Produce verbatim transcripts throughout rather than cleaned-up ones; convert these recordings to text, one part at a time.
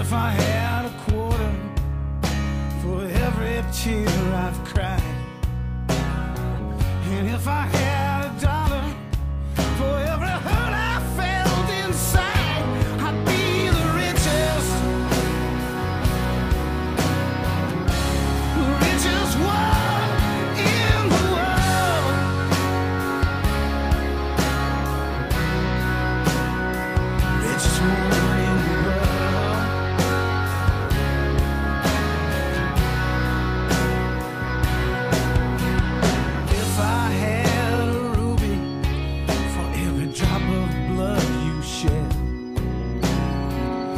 if I had a quarter for every tear I've cried, and if I had a dollar for every hurt I felt inside, I'd be the richest, the richest one in the world, richest one in the world.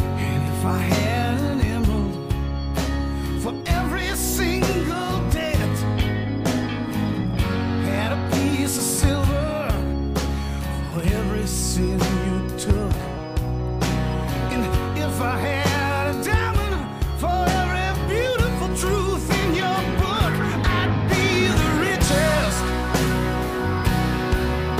And if I had an emerald for every single death, if I had a piece of silver for every sin you took, Lord, if I had a diamond for every beautiful truth in your book, I would be the richest. I'd be the richest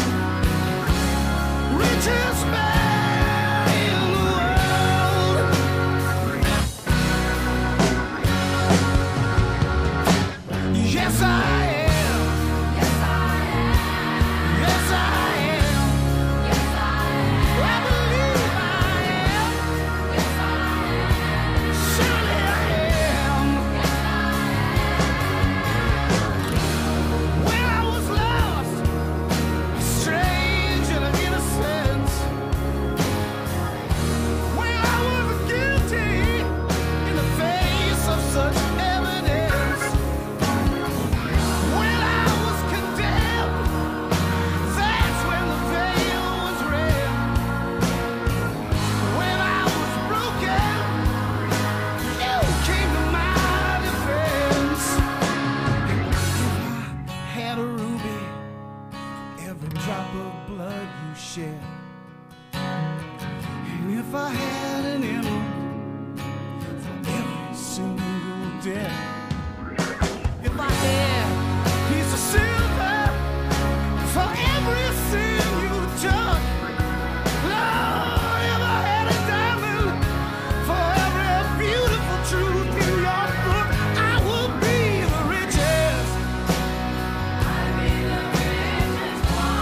one.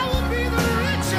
I would be the richest.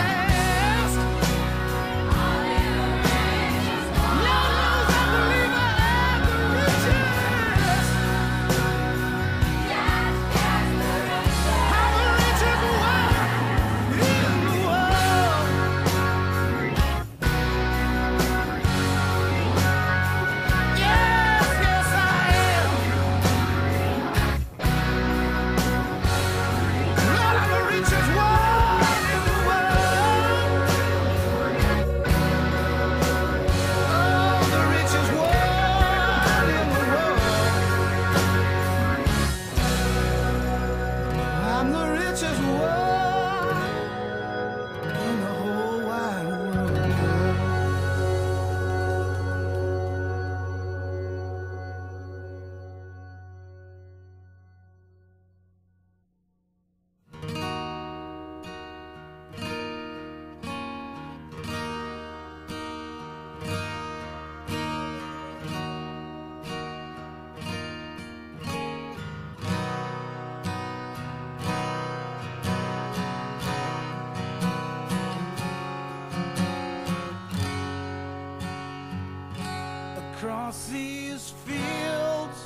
Across these fields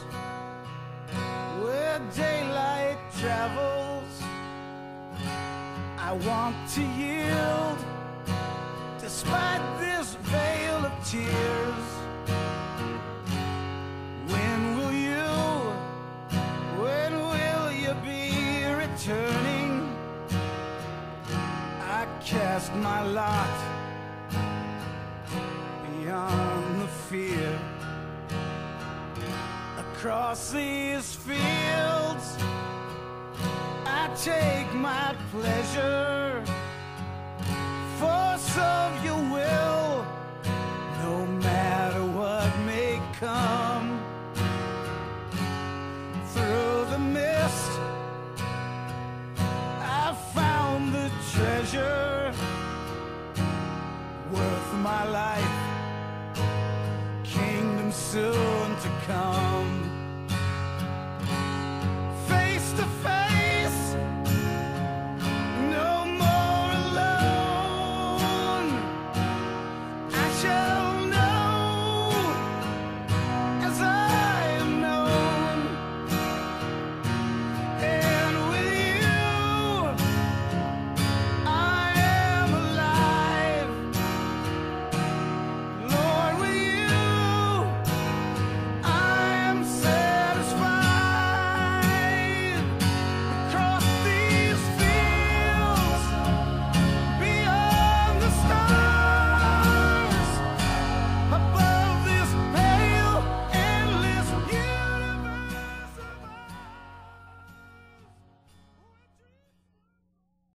where daylight travels, I want to yield despite this veil of tears. When will you, when will you be returning? I cast my lot beyond the fear. Across these fields I take my pleasure, force of your will, no matter what may come. Through the mist I found the treasure worth my life. to